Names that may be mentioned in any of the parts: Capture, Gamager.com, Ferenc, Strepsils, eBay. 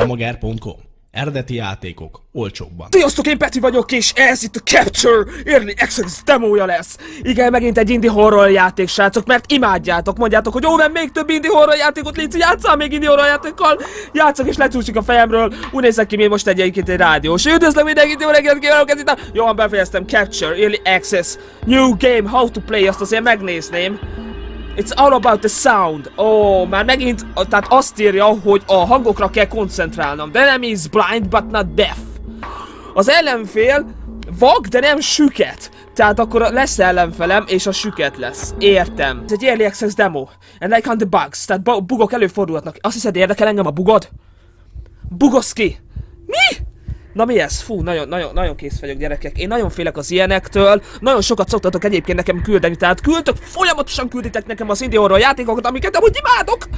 Gamager.com. Eredeti játékok, olcsóbban. Sziasztok, én Peti vagyok, és ez itt a Capture Early Access demója lesz. Igen, megint egy indie horror játék, srácok, mert imádjátok. Mondjátok, hogy ó, nem, még több indie horror játékot létszik, játsszál még indie horror játékkal. Játszok és lecsúszik a fejemről. Úgy nézek ki, mi most egyébként egy rádiós. Üdvözlöm mindenkit, jó reggelt kívánok, ez itt a... Jó, befejeztem Capture Early Access New Game, How to Play, azt azért megnézném. It's all about the sound. Ó, már megint, tehát azt írja, hogy a hangokra kell koncentrálnom. The enemy is blind but not deaf. Az ellenfél vak, de nem süket. Tehát akkor lesz ellenfelem, és a süket lesz. Értem. Ez egy early access demo. And I count the bugs. Tehát bugok előfordulhatnak. Azt hiszed, érdekel engem a bugod? Bugosz ki! Mi? Na mi ez? Fú, nagyon kész vagyok, gyerekek. Én nagyon félek az ilyenektől. Nagyon sokat szoktatok egyébként nekem küldeni, tehát küldtök, folyamatosan külditek nekem az indie horror játékokat, amiket amúgy imádok.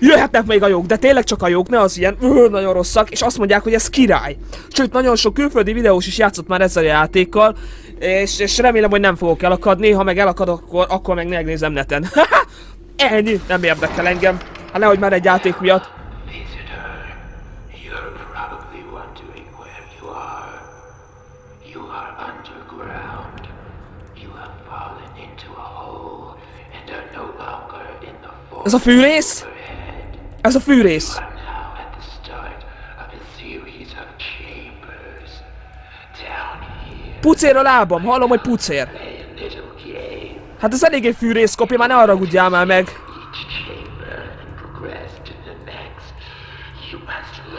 Jöhetnek még a jók, de tényleg csak a jók, ne az ilyen nagyon rosszak, és azt mondják, hogy ez király. Sőt, nagyon sok külföldi videós is játszott már ezzel a játékkal, és remélem, hogy nem fogok elakadni, ha meg elakad, akkor meg megnézem neten. Ennyi, nem érdekel engem. Hát nehogy már egy játék miatt. Ez a fűrész? Ez a fűrész. Pucér a lábam, hallom, hogy pucér. Hát ez eléggé fűrész, kopja, már ne haragudjál már meg.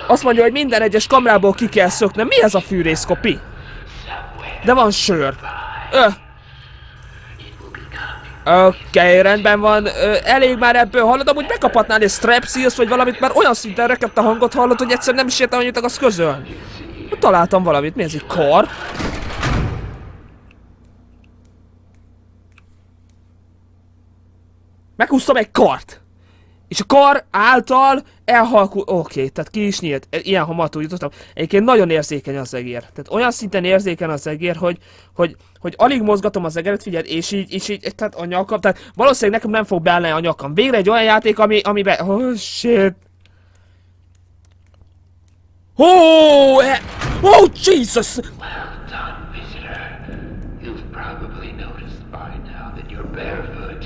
Azt mondja, hogy minden egyes kamrából ki kell szöknem. Mi ez a fűrész, kopi? De van sör. Oké, rendben van. Elég már ebből, hallod, amúgy bekaphatnál egy strepsils, vagy valamit, mert olyan szinten rekedt a hangot, hallod, hogy egyszerűen nem is értem, hogy jutok az közön. Találtam valamit, mi ez egy kar? Meghúztam egy kart! És a kar által elhalkul... Oké, tehát ki is nyílt. Ilyen hamartul jutottam. Egyébként nagyon érzékeny az egér. Tehát olyan szinten érzékeny az egér, hogy alig mozgatom az egeret, figyeld, és így, tehát a nyakam... Tehát valószínűleg nekem nem fog beállni a nyakam. Végre egy olyan játék, ami be... Oh, shit! Oh, oh, Jesus! Well done, visitor. You've probably noticed by now that you're barefoot.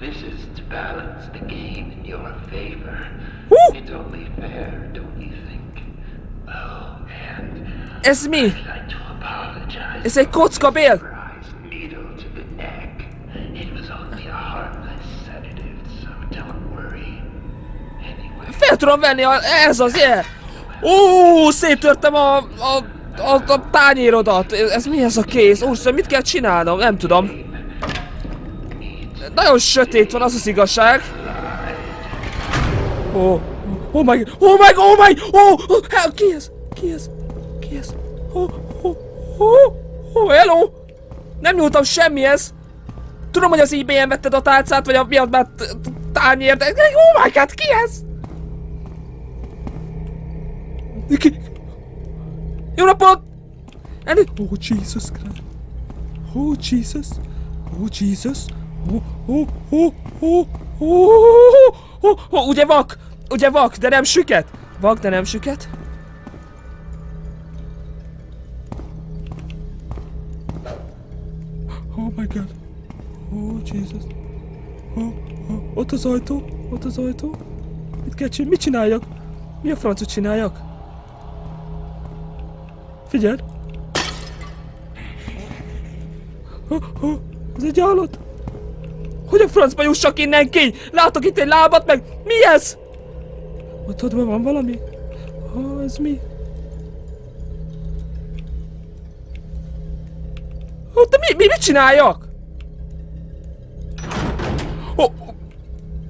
This is to balance the game in your favor. It's only fair, don't you think? Oh, and it's me. I'd like to apologize. It's a kocka bél. Needle to the neck. It was only a harmless sedative, so don't worry. Anyway. Fel tudom venni ez az ilyen. Ó, széttörtem a tányérodat. Ez mi ez a kéz? Úristen, mit kell csinálnom? Nem tudom. Nagyon sötét van, az az igazság. Oh, oh my, oh my, oh my, oh, oh, ki ez? Ki ez? Ki ez? Oh, oh, oh, oh, hello! Nem nyúltam semmihez. Tudom, hogy az eBay-en vetted a tálcát, vagy a miatt már tányér, de oh my god, ki ez? Ki? Jó napot! Oh, Jesus Christ! Oh, Jesus! Oh, Jesus! Ugye vak? Ugye vak, de nem süket? Vak, de nem süket? Oh my god. Oh Jesus. Ott az ajtó, ott az ajtó. Mit kell csinálni? Mit csináljak? Mi a francot csináljak? Figyelj! Ez egy állat! Hogy a francba jussak innen ki? Látok itt egy lábat, meg mi ez? Ott ott van valami? Ah, ez mi? Ah, de mit csináljak? Oh,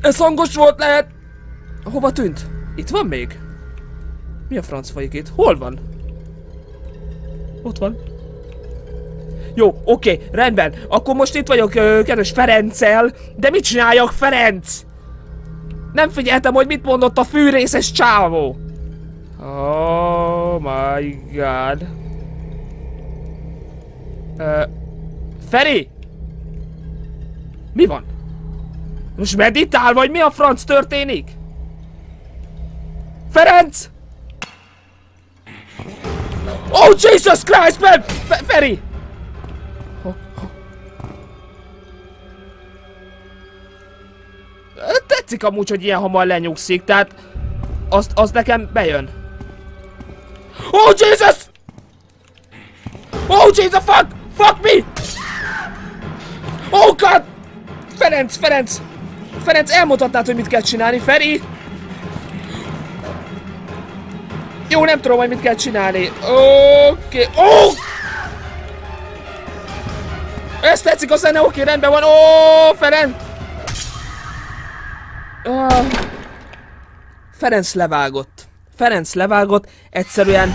ez hangos volt, lehet. Hova tűnt? Itt van még? Mi a franc folyik itt? Hol van? Ott van. Jó, oké, rendben. Akkor most itt vagyok, kedves Ferenccel. De mit csináljak, Ferenc? Nem figyeltem, hogy mit mondott a fűrészes csávó. Oh my god. Feri? Mi van? Most meditál, vagy mi a franc történik? Ferenc! Oh, Jesus Christ, man! Feri! Tetszik amúgy, hogy ilyen hamar lenyugszik, tehát... Az nekem bejön. Oh, Jesus! Oh, Jesus, fuck! Fuck me! Oh, God! Ferenc, elmutatnád, hogy mit kell csinálni, Feri! Jó, nem tudom, hogy mit kell csinálni. Oké. Oh! Ez tetszik a zene, oké, rendben van. Ó, Ferenc! Ferenc levágott. Egyszerűen...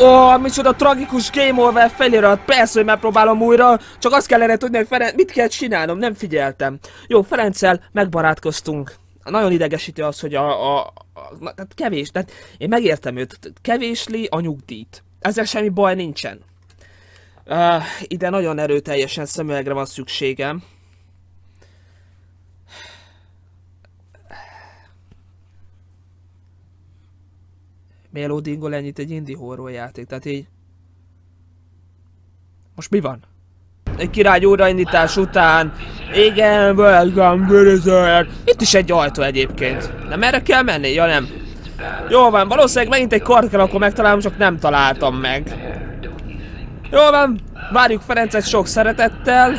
Oh, micsoda tragikus game over felirat. Persze, hogy megpróbálom újra. Csak azt kellene tudni, hogy Ferenc... Mit kell csinálnom? Nem figyeltem. Jó, Ferenccel megbarátkoztunk. Nagyon idegesítő az, hogy tehát kevés, tehát én megértem őt, kevésli a nyugdíjt. Ezzel semmi baj nincsen. Ide nagyon erőteljesen szemüvegre van szükségem. Mélódingol ennyit egy indie horror játék, tehát így... Most mi van? Egy király újraindítás után... Igen, welcome Blizzard! Itt is egy ajtó egyébként. Nem erre kell menni? Ja nem. Jól van, valószínűleg megint egy kart kell, akkor megtalálom, csak nem találtam meg. Jól van, várjuk Ferencet sok szeretettel.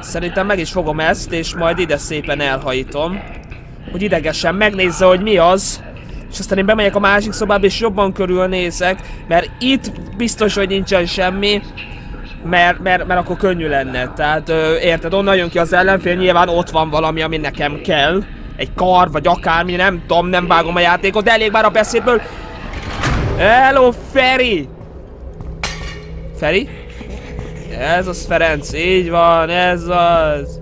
Szerintem meg is fogom ezt, és majd ide szépen elhajítom. Hogy idegesen megnézze, hogy mi az. És aztán én bemegyek a másik szobába, és jobban körülnézek, mert itt biztos, hogy nincsen semmi. Mert akkor könnyű lenne, tehát érted, onnan jön ki az ellenfél, nyilván ott van valami, ami nekem kell. Egy kar, vagy akármi, nem tudom, nem vágom a játékot, de elég már a beszédből. Hello, Feri! Feri? Ez az Ferenc, így van, ez az.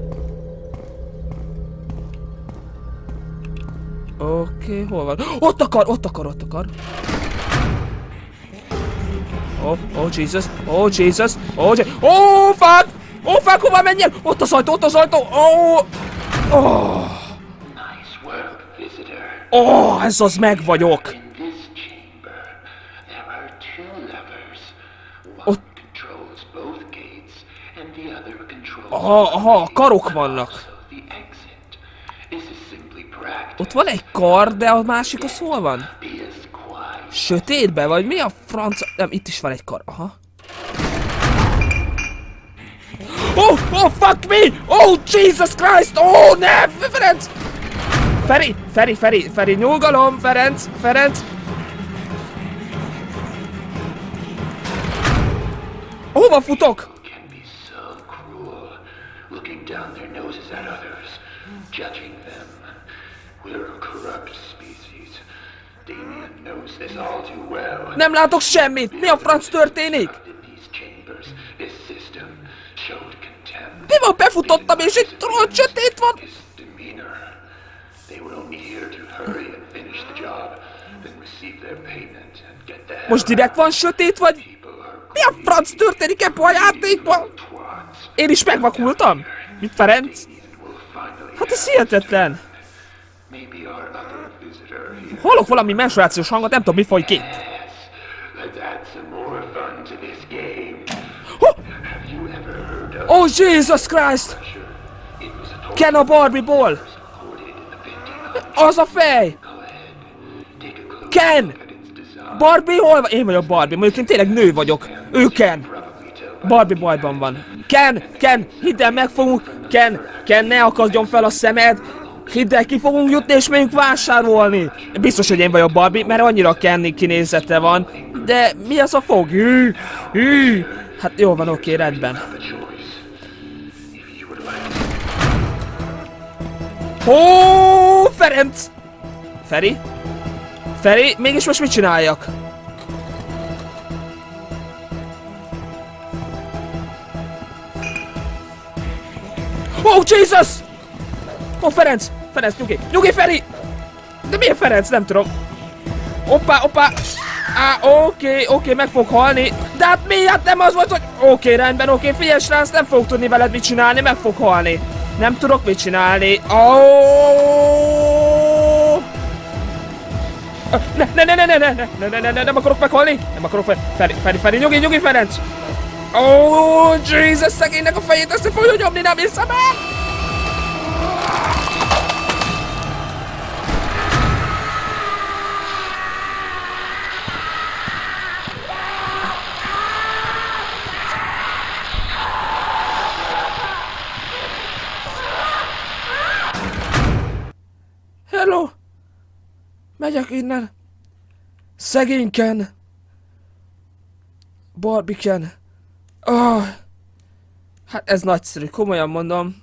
Oké, hol van? Ott akar! Oh, Jesus! Oh, fuck! Hova menjen? Ott az ajtó! Oh! Oh, ez az, meg vagyok! Ott... Aha, karok vannak! Ott van egy kar, de a másik az hol van? Sötétbe vagy? Mi a franc... Nem, itt is van egy kar. Aha. Oh, fuck me! Oh, Jesus Christ! Oh, ne! Ferenc! Feri, nyugalom! Ferenc! Hova futok? Nem látok semmit! Mi a franc történik? Mi van? Befutottam, és itt rohadt sötét van! Most direkt van sötét, vagy? Mi a franc történik ebben a játékban? Én is megvakultam? Mit, Ferenc? Hát ez hihetetlen! Hallok valami menstruációs hangot, nem tudom, mi folyik itt. Oh, Jesus Christ! Ken a Barbie Ball! Az a fej! Ken! Barbie hol van? Én vagyok Barbie, mondjuk én tényleg nő vagyok. Ő Ken! Barbie bajban van. Ken! Hidd el, megfogunk! Ken, ne akadjon fel a szemed! Hidd el, ki fogunk jutni és megyünk vásárolni! Biztos, hogy én vagyok Barbie, mert annyira Kenny kinézete van. De mi az a fog? Hű! Hát jól van, oké, rendben. Ó, Ferenc! Feri, mégis most mit csináljak? Oh, Jesus! Oh, Ferenc, nyugi, Feri! De miért Ferenc? Nem tudom. Hoppá! Oké, meg fog halni. De hát mi? Hát nem az volt, hogy... Oké, rendben, oké, figyelj srác, nem fogok tudni veled mit csinálni, meg fog halni. Nem tudok mit csinálni. Ne, nem akarok meghalni! Nem akarok Feri, nyugi, Ferenc! Ó, Jesus, szegénynek a fejét össze fogja nyomni, nem hiszem el! Hello! Megyek innen! Szegényken! Barbiken! Oh, hát ez nagyszerű, komolyan mondom.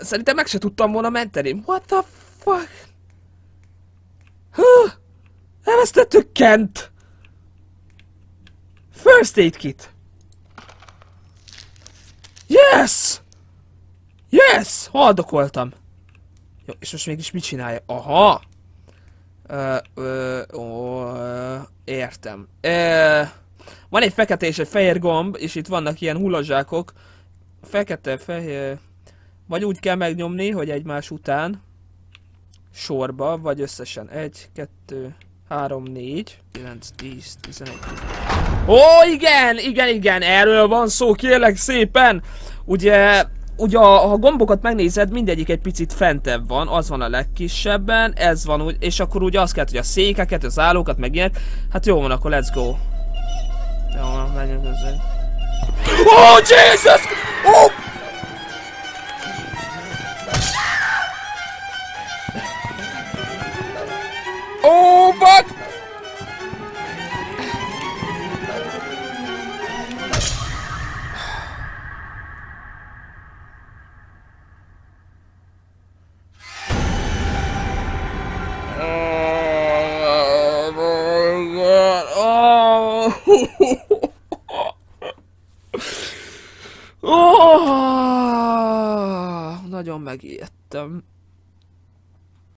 Szerintem meg se tudtam volna menteni. What the fuck? Hú, elvesztettük Kent! First aid kit! Yes! Yes! Haldokoltam! Jó, és most mégis mit csinálja? Aha! Értem. Van egy fekete és egy fehér gomb, és itt vannak ilyen hullazsákok. Fekete, fehér... Vagy úgy kell megnyomni, hogy egymás után sorba, vagy összesen 1, 2, 3, 4, 9, 10, 11, 12. Ó, igen, erről van szó, kérlek szépen! Ugye, ha gombokat megnézed, mindegyik egy picit fentebb van, az van a legkisebben, ez van úgy, és akkor ugye azt kell, hogy a székeket, az állókat, meg ilyenek. Hát jó van, akkor let's go. Jó van, menjünk hozzá. Oh, Jesus! Oh! Oh, fuck! Nagyon megijedtem.